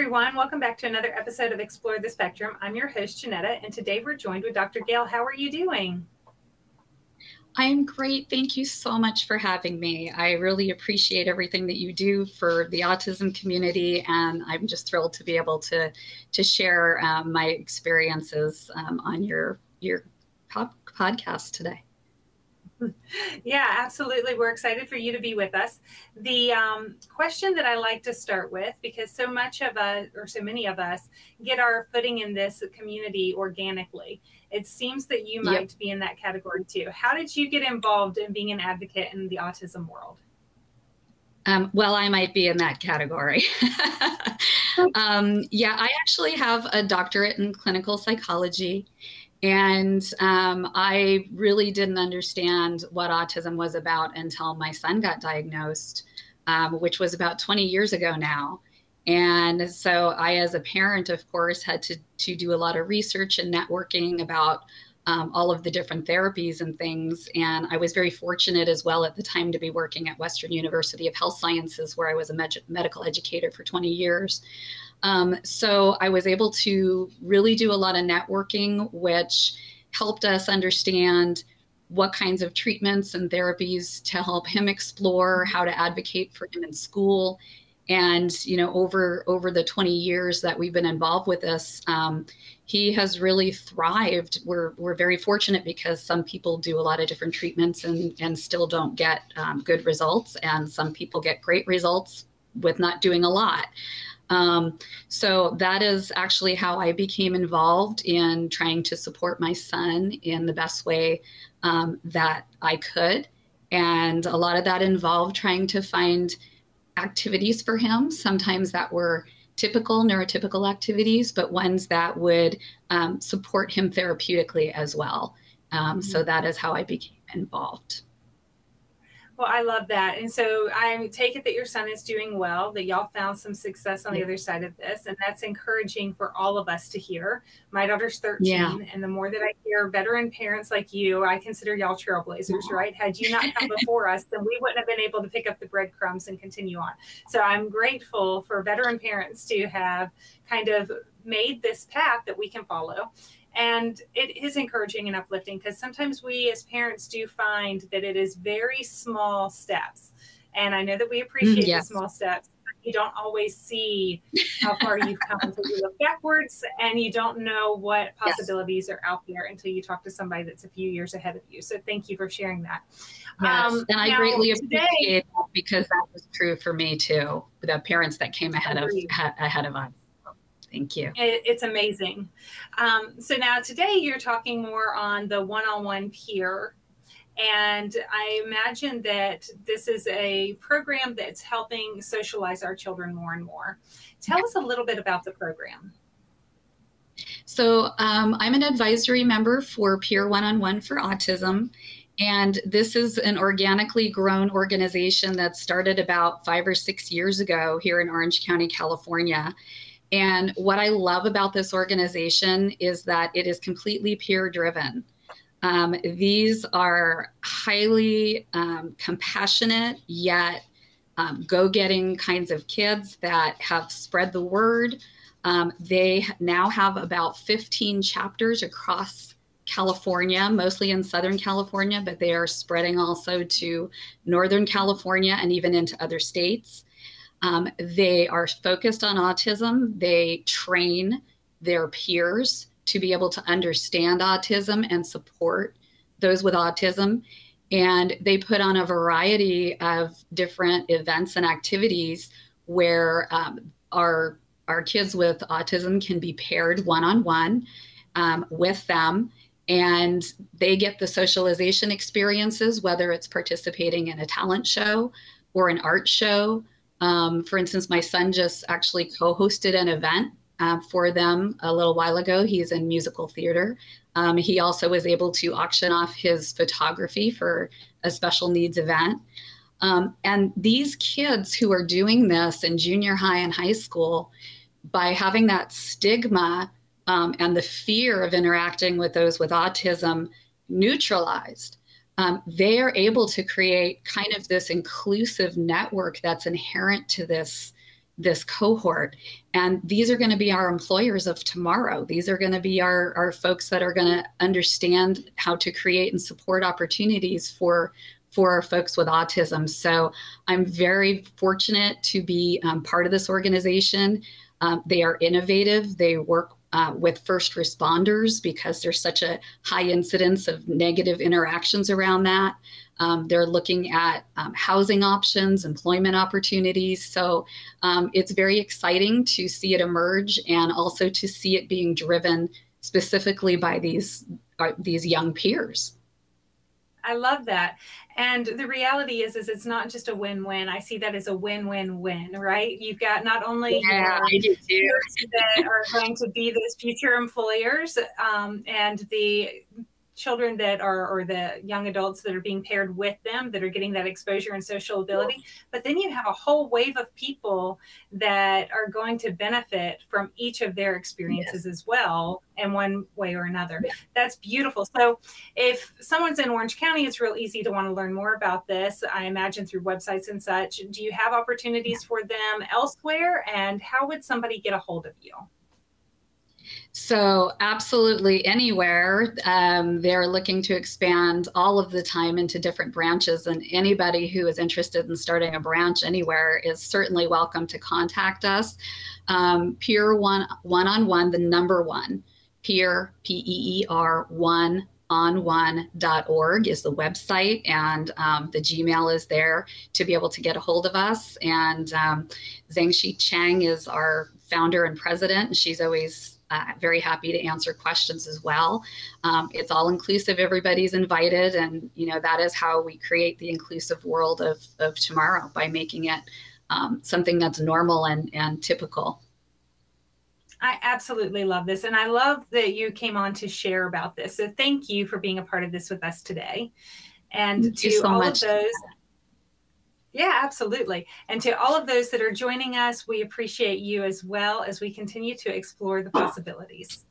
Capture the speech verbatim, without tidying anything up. everyone. Welcome back to another episode of Explore the Spectrum. I'm your host, Janetta, and today we're joined with Doctor Gail. How are you doing? I'm great. Thank you so much for having me. I really appreciate everything that you do for the autism community, and I'm just thrilled to be able to, to share um, my experiences um, on your, your pop podcast today. Yeah, absolutely. We're excited for you to be with us. The um, question that I like to start with, because so much of us, or so many of us, get our footing in this community organically. It seems that you might yep. be in that category too. How did you get involved in being an advocate in the autism world? Um, well, I might be in that category. um, yeah, I actually have a doctorate in clinical psychology. And um, I really didn't understand what autism was about until my son got diagnosed, um, which was about twenty years ago now. And so I, as a parent, of course, had to, to do a lot of research and networking about um, all of the different therapies and things. And I was very fortunate as well at the time to be working at Western University of Health Sciences, where I was a med- medical educator for twenty years. Um, so I was able to really do a lot of networking, which helped us understand what kinds of treatments and therapies to help him explore, how to advocate for him in school. And, you know, over, over the twenty years that we've been involved with this, um, he has really thrived. We're, we're very fortunate because some people do a lot of different treatments and, and still don't get um, good results. And some people get great results with not doing a lot. Um, so that is actually how I became involved in trying to support my son in the best way um, that I could. And a lot of that involved trying to find activities for him. Sometimes that were typical neurotypical activities, but ones that would um, support him therapeutically as well. Um, mm-hmm. So that is how I became involved. Well, I love that. And so I take it that your son is doing well, that y'all found some success on yeah. the other side of this. And that's encouraging for all of us to hear. My daughter's thirteen. Yeah. And the more that I hear veteran parents like you, I consider y'all trailblazers, yeah. right? Had you not come before us, then we wouldn't have been able to pick up the breadcrumbs and continue on. So I'm grateful for veteran parents to have kind of made this path that we can follow. And it is encouraging and uplifting, because sometimes we as parents do find that it is very small steps. And I know that we appreciate mm, yes. the small steps, but you don't always see how far you've come until you look backwards, and you don't know what possibilities yes. are out there until you talk to somebody that's a few years ahead of you. So thank you for sharing that. Yes. Um, and I greatly today, appreciate that, because that was true for me too, the parents that came ahead of, ahead of us. Thank you. It, it's amazing. Um, so now today you're talking more on the one-on-one peer. And I imagine that this is a program that's helping socialize our children more and more. Tell yeah. us a little bit about the program. So um, I'm an advisory member for Peer One-on-One for Autism. And this is an organically grown organization that started about five or six years ago here in Orange County, California. And what I love about this organization is that it is completely peer driven. Um, these are highly um, compassionate, yet um, go-getting kinds of kids that have spread the word. Um, they now have about fifteen chapters across California, mostly in Southern California, but they are spreading also to Northern California and even into other states. Um, they are focused on autism. They train their peers to be able to understand autism and support those with autism. And they put on a variety of different events and activities where um, our, our kids with autism can be paired one-on-one um, with them. And they get the socialization experiences, whether it's participating in a talent show or an art show. Um, for instance, my son just actually co-hosted an event uh, for them a little while ago. He's in musical theater. Um, he also was able to auction off his photography for a special needs event. Um, and these kids who are doing this in junior high and high school, by having that stigma um, and the fear of interacting with those with autism neutralized, Um, they are able to create kind of this inclusive network that's inherent to this this cohort. And these are going to be our employers of tomorrow. These are going to be our, our folks that are going to understand how to create and support opportunities for, for our folks with autism. So I'm very fortunate to be um, part of this organization. Um, they are innovative. They work uh, with first responders because there's such a high incidence of negative interactions around that. Um, they're looking at um, housing options, employment opportunities. So um, it's very exciting to see it emerge and also to see it being driven specifically by these, uh, these young peers. I love that. And the reality is, is it's not just a win-win. I see that as a win-win-win, right? You've got not only yeah, you know, I do too. that are going to be those future employers um, and the children that are, or the young adults that are being paired with them that are getting that exposure and social ability. But then you have a whole wave of people that are going to benefit from each of their experiences yes. as well in one way or another. Yes. That's beautiful. So if someone's in Orange County, it's real easy to want to learn more about this, I imagine, through websites and such. Do you have opportunities yes. for them elsewhere? And how would somebody get a hold of you? So absolutely anywhere. Um, they're looking to expand all of the time into different branches, and anybody who is interested in starting a branch anywhere is certainly welcome to contact us. Um, peer one, one-on-one, the number one, peer, P E E R, one, on one dot org is the website, and um, the Gmail is there to be able to get a hold of us. And um, Zhang Shi Chang is our founder and president, and she's always uh, very happy to answer questions as well. Um, it's all inclusive, everybody's invited, and you know that is how we create the inclusive world of, of tomorrow, by making it um, something that's normal and, and typical. I absolutely love this. And I love that you came on to share about this. So thank you for being a part of this with us today. And thank to you so all much. of those. Yeah, absolutely. And to all of those that are joining us, we appreciate you as well as we continue to explore the possibilities.